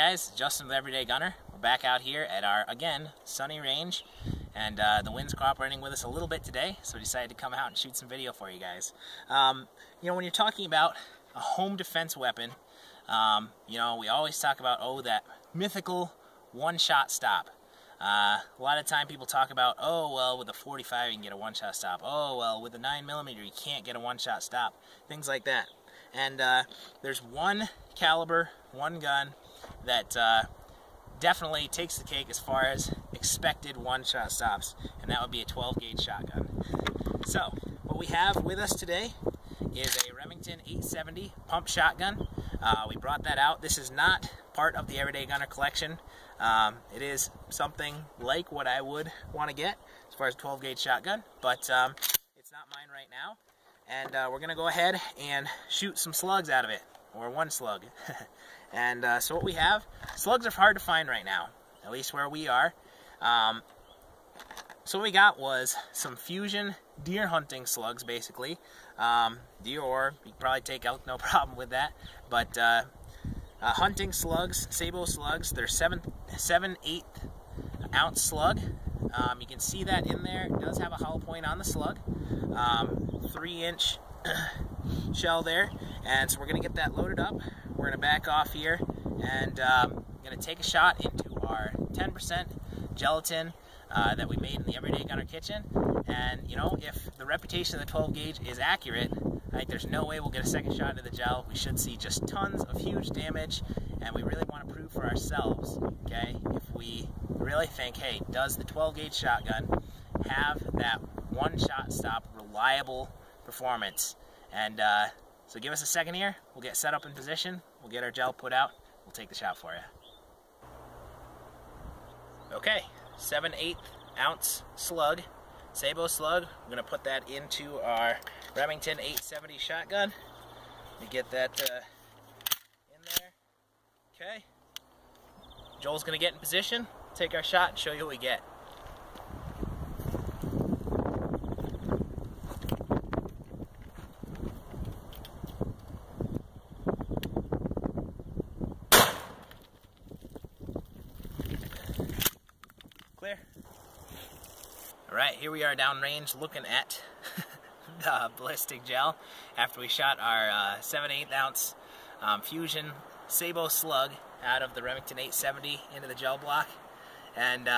guys, Justin with Everyday Gunner. We're back out here at our, again, sunny range, and the wind's cooperating with us a little bit today, so we decided to come out and shoot some video for you guys. You know, when you're talking about a home defense weapon, you know, we always talk about, oh, that mythical one-shot stop. A lot of time people talk about, oh, well, with a 45 you can get a one-shot stop. Oh, well, with a 9mm you can't get a one-shot stop. Things like that. And there's one caliber, one gun that definitely takes the cake as far as expected one-shot stops, and that would be a 12-gauge shotgun. So what we have with us today is a Remington 870 pump shotgun. We brought that out. This is not part of the Everyday Gunner collection. It is something like what I would want to get as far as 12-gauge shotgun, but it's not mine right now. And we're going to go ahead and shoot some slugs out of it, or one slug. And so what we have, slugs are hard to find right now, at least where we are. So what we got was some Fusion deer hunting slugs, basically. Deer, or you can probably take elk, no problem with that. But hunting slugs, Sabot slugs, they're 7/8 ounce slug. You can see that in there. It does have a hollow point on the slug. 3-inch shell there, and so we're going to get that loaded up. We're going to back off here, and I'm going to take a shot into our 10% gelatin that we made in the Everyday Gunner kitchen. And you know, if the reputation of the 12 gauge is accurate, I think there's no way we'll get a second shot into the gel. We should see just tons of huge damage, and we really want to prove for ourselves, okay, if we really think, hey, does the 12 gauge shotgun have that one-shot stop, reliable performance? And so give us a second here. We'll get set up in position. We'll get our gel put out. We'll take the shot for you. Okay, 7/8 ounce slug, Sabot slug. We're gonna put that into our Remington 870 shotgun. Let me get that in there. Okay. Joel's gonna get in position, take our shot, and show you what we get. Alright, here we are downrange looking at the ballistic gel after we shot our 7/8 ounce Fusion Sabot slug out of the Remington 870 into the gel block, and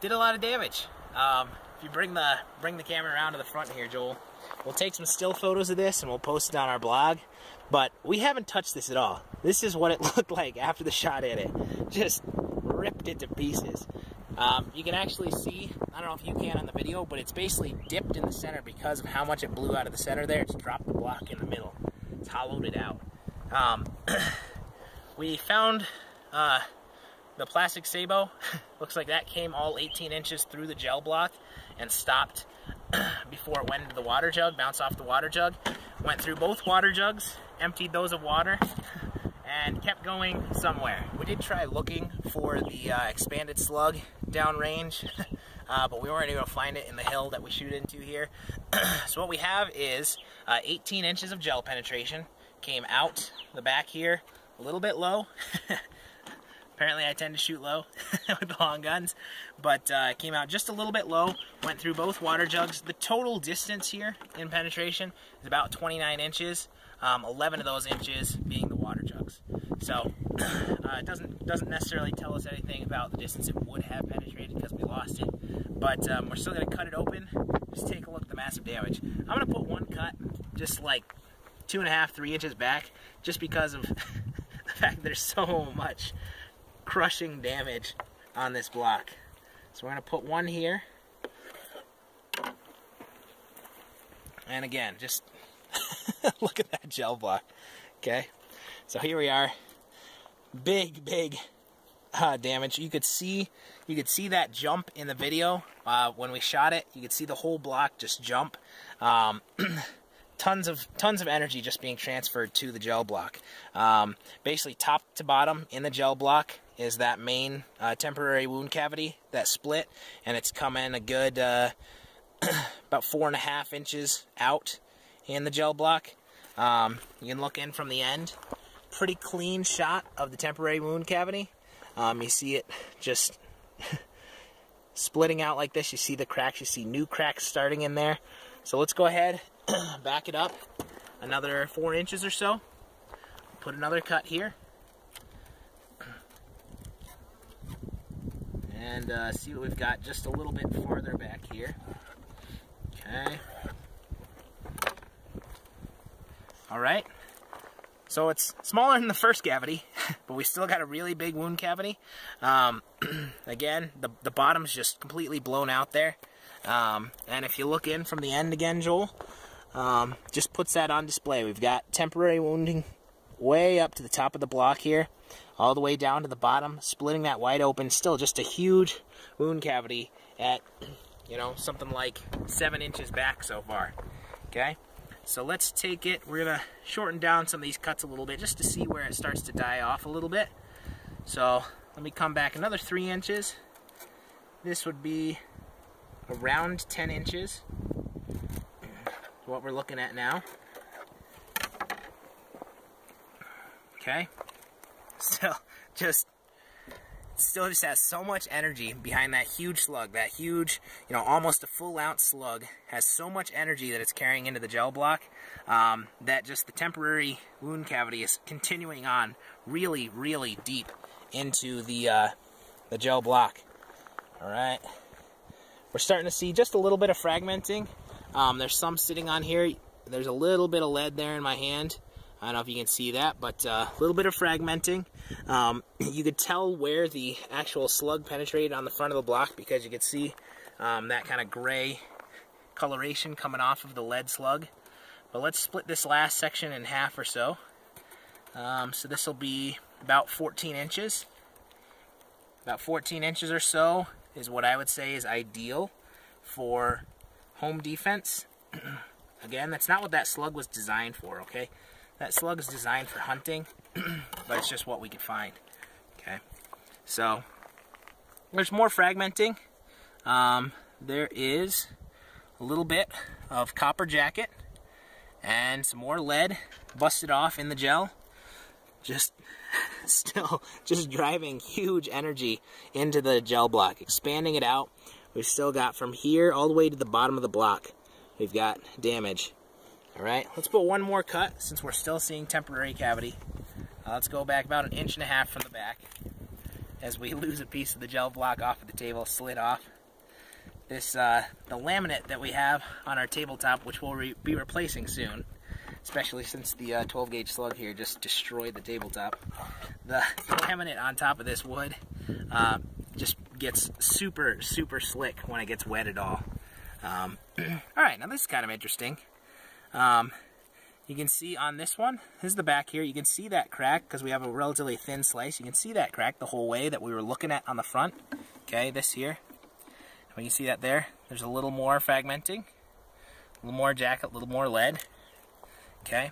did a lot of damage. If you bring the camera around to the front here, Joel, we'll take some still photos of this and we'll post it on our blog, but we haven't touched this at all. This is what it looked like after the shot at it. Just ripped it to pieces. You can actually see, I don't know if you can on the video, but it's basically dipped in the center because of how much it blew out of the center there. It's dropped the block in the middle. It's hollowed it out. We found the plastic Sabot. Looks like that came all 18 inches through the gel block and stopped before it went into the water jug, bounced off the water jug, went through both water jugs, emptied those of water, and kept going somewhere. We did try looking for the expanded slug downrange, but we weren't able to find it in the hill that we shoot into here. So what we have is 18 inches of gel penetration, came out the back here, a little bit low. Apparently I tend to shoot low with the long guns, but came out just a little bit low, went through both water jugs. The total distance here in penetration is about 29 inches, 11 of those inches being the water jugs. So it doesn't necessarily tell us anything about the distance it would have penetrated because we lost it, but we're still going to cut it open. Just take a look at the massive damage. I'm going to put one cut just like 2.5–3 inches back, just because of the fact there's so much crushing damage on this block. So we're going to put one here, and again, just look at that gel block. Okay, so here we are, big damage. You could see that jump in the video when we shot it. You could see the whole block just jump. Tons of energy just being transferred to the gel block. Basically, top to bottom in the gel block is that main temporary wound cavity that split, and it's come in a good about 4.5 inches out in the gel block. You can look in from the end, pretty clean shot of the temporary wound cavity. You see it just splitting out like this. You see the cracks, you see new cracks starting in there. So let's go ahead, back it up another 4 inches or so. Put another cut here. And see what we've got just a little bit farther back here. Okay. All right. So it's smaller than the first cavity, but we still got a really big wound cavity. Again, the bottom's just completely blown out there. And if you look in from the end again, Joel, just puts that on display. We've got temporary wounding way up to the top of the block here, all the way down to the bottom, splitting that wide open. Still just a huge wound cavity at, you know, something like 7 inches back so far. Okay, so let's take it, we're gonna shorten down some of these cuts a little bit just to see where it starts to die off a little bit. So let me come back another 3 inches. This would be around 10 inches what we're looking at now. Okay, still just has so much energy behind that huge slug, that huge, you know, almost a full ounce slug has so much energy that it's carrying into the gel block, that just the temporary wound cavity is continuing on really, really deep into the gel block. All right, we're starting to see just a little bit of fragmenting. There's some sitting on here. There's a little bit of lead there in my hand. I don't know if you can see that, but a little bit of fragmenting. You could tell where the actual slug penetrated on the front of the block because you could see that kind of gray coloration coming off of the lead slug. But let's split this last section in half or so. So this will be about 14 inches. About 14 inches or so is what I would say is ideal for home defense. Again, that's not what that slug was designed for, okay? That slug is designed for hunting, but it's just what we could find. Okay, so there's more fragmenting. There is a little bit of copper jacket and some more lead busted off in the gel. Just still just driving huge energy into the gel block, expanding it out. We've still got from here all the way to the bottom of the block, we've got damage. All right, let's put one more cut since we're still seeing temporary cavity. Let's go back about 1.5 inches from the back as we lose a piece of the gel block off of the table, slid off. This, the laminate that we have on our tabletop, which we'll be replacing soon, especially since the 12-gauge slug here just destroyed the tabletop. The laminate on top of this wood just gets super, super slick when it gets wet at all. All right, now this is kind of interesting. You can see on this one, this is the back here, you can see that crack because we have a relatively thin slice. You can see that crack the whole way that we were looking at on the front. Okay, this here. And we can see that there. There's a little more fragmenting, a little more jacket, a little more lead. Okay,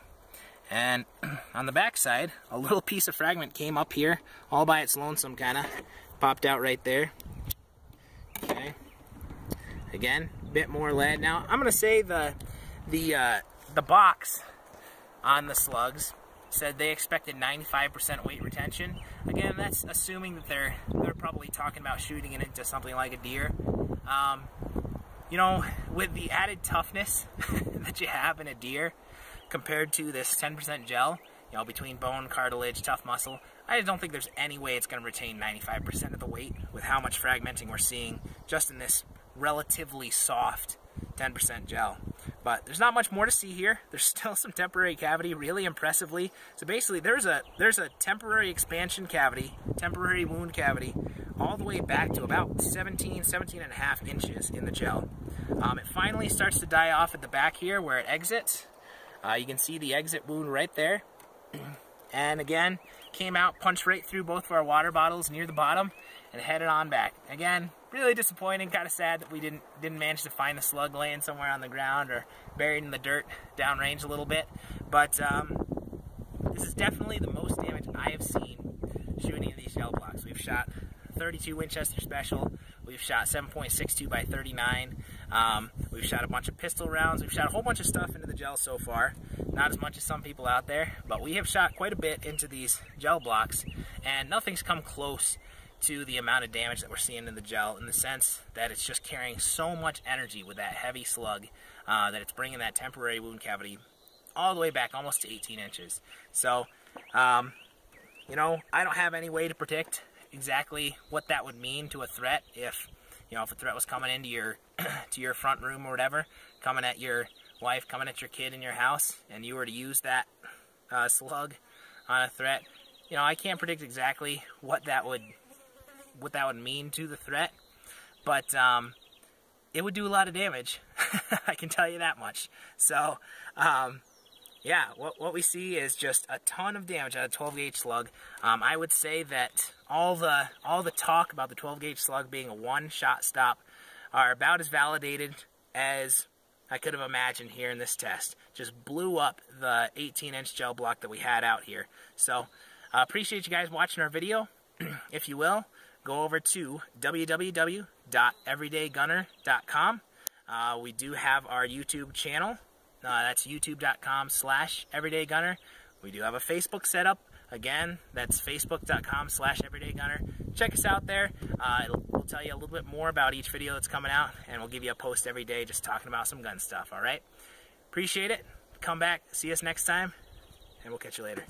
and on the back side, a little piece of fragment came up here all by its lonesome, kind of popped out right there. Okay, again, a bit more lead. Now, I'm going to say the box on the slugs said they expected 95% weight retention. Again, that's assuming that they're probably talking about shooting it into something like a deer. You know, with the added toughness that you have in a deer compared to this 10% gel, you know, between bone, cartilage, tough muscle, I just don't think there's any way it's going to retain 95% of the weight with how much fragmenting we're seeing just in this relatively soft 10% gel. But there's not much more to see here. There's still some temporary cavity, really impressively. So basically there's a temporary expansion cavity, temporary wound cavity, all the way back to about 17.5 inches in the gel. It finally starts to die off at the back here where it exits. You can see the exit wound right there. And again, came out, punched right through both of our water bottles near the bottom and headed on back. Again, really disappointing, kind of sad that we didn't manage to find the slug laying somewhere on the ground or buried in the dirt downrange a little bit. But this is definitely the most damage I have seen shooting in these gel blocks. We've shot 32 Winchester Special, we've shot 7.62 by 39, We've shot a bunch of pistol rounds. We've shot a whole bunch of stuff into the gel so far. Not as much as some people out there, but we have shot quite a bit into these gel blocks, and nothing's come close to the amount of damage that we're seeing in the gel, in the sense that it's just carrying so much energy with that heavy slug that it's bringing that temporary wound cavity all the way back almost to 18 inches. So, you know, I don't have any way to predict exactly what that would mean to a threat if, you know, if a threat was coming into your to your front room or whatever, coming at your wife, coming at your kid in your house, and you were to use that slug on a threat. You know, I can't predict exactly what that would mean to the threat, but it would do a lot of damage. I can tell you that much. So, yeah, what we see is just a ton of damage out of a 12-gauge slug. I would say that all the talk about the 12-gauge slug being a one-shot stop are about as validated as I could have imagined here in this test. Just blew up the 18-inch gel block that we had out here. So, I appreciate you guys watching our video. If you will, go over to www.everydaygunner.com. We do have our YouTube channel. That's youtube.com/everydaygunner. We do have a Facebook set up. Again, that's facebook.com/everydaygunner. Check us out there. We'll tell you a little bit more about each video that's coming out, and we'll give you a post every day just talking about some gun stuff, all right? Appreciate it. Come back, see us next time, and we'll catch you later.